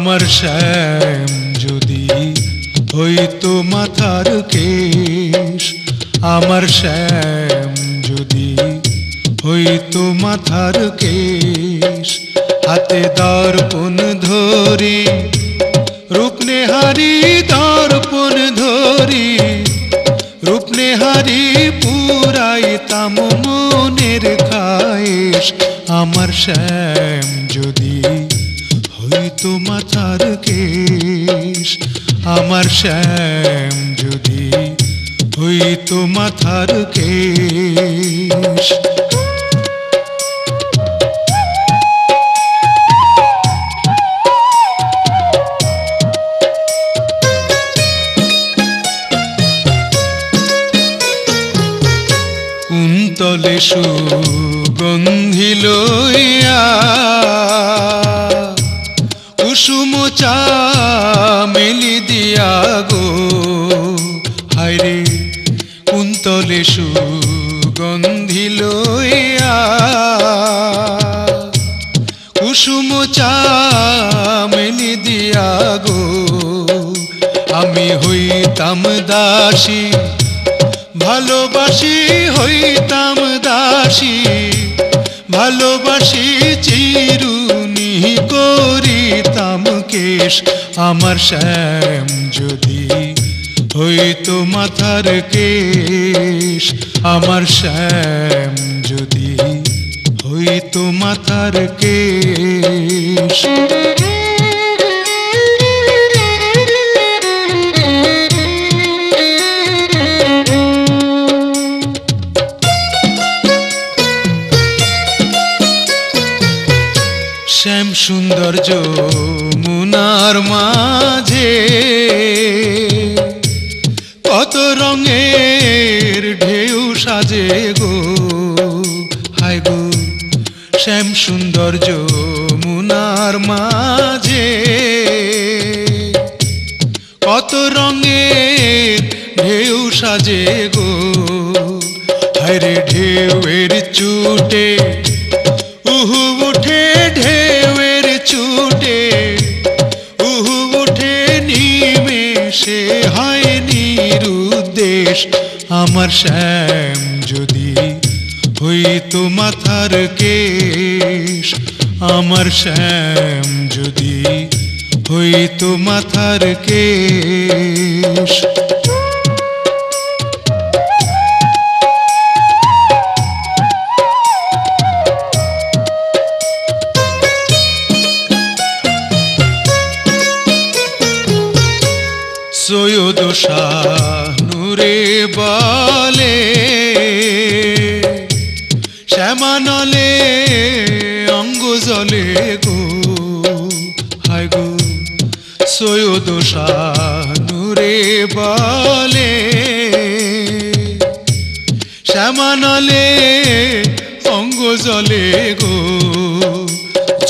আমার শ্যাম যদি হইতো মাথার কেশ, আমার শ্যাম যদি হইতো মাথার কেশ, হাতে দর্পণ ধরি রূপনেহারি, দর্পণ ধরি রূপনেহারি, পুরাইতাম মনের খায়েশ। আমার শ্যাম যদি হইতো মাথার কেশ, আমার শ্যাম যদি হইতো মাথার কেশ। কুন্তলে সুগন্ধি লইয়া কুসুম চা মেলি দিয়া গো, হায়রে কুন্তলে সুগন্ধি লইয়া কুসুম চা মেলি দিয়া গো, আমি হইতাম দাসী ভালোবাসি, হইতাম দাসী ভালোবাসি, চিরুনি করিতাম কেশ। আমার শ্যাম যদি হইতো মাথার কেশ, আমার শ্যাম যদি হইতো মাথার কেশ। শ্যাম সুন্দর যমুনার মাঝে কত রঙের ঢেউ সাজে গো, হায় গো। শ্যাম সুন্দর যমুনার মাঝে কত রঙের ঢেউ সাজে গো, হায় রে ঢেউয়ের চুটে উহু উঠে, ঢেউয়ের চুটে উহু উঠে, নিমেষে হয় নিরুদ্দেশ। আমার শ্যাম যদি হইতো মাথার কেশ, আমার শ্যাম যদি হইতো মাথার কেশ। সৈয়দ শাহ নূরে বলে শ্যামানলে অঙ্গ জলে গো, হায় গো। সৈয়দ শাহ নূরে বলে শ্যামানলে অঙ্গ জলে গো,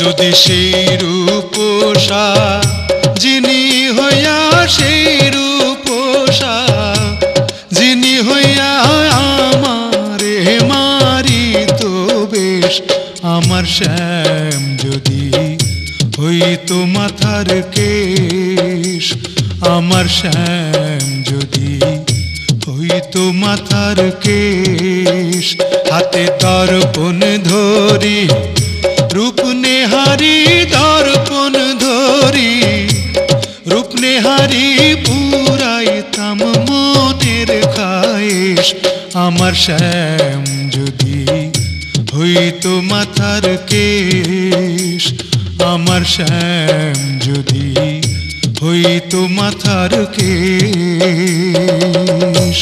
যদি সেই রূপসা যিনি হইয়া, সেই রূপসা যিনি হইয়া আমারে মারিত বেশ। আমার শ্যাম যদি হইতো মাথার কেশ, আমার শ্যাম যদি হইতো মাথার কেশ, হাতে দর্পণ ধরি রূপনেহারি, দর্পণ ধরি রূপনেহারি, পুরাইতাম মনের খায়েশ। আমার শ্যাম যদি হইতো মাথার কেশ, আমার শ্যাম যদি হইতো মাথার কেশ।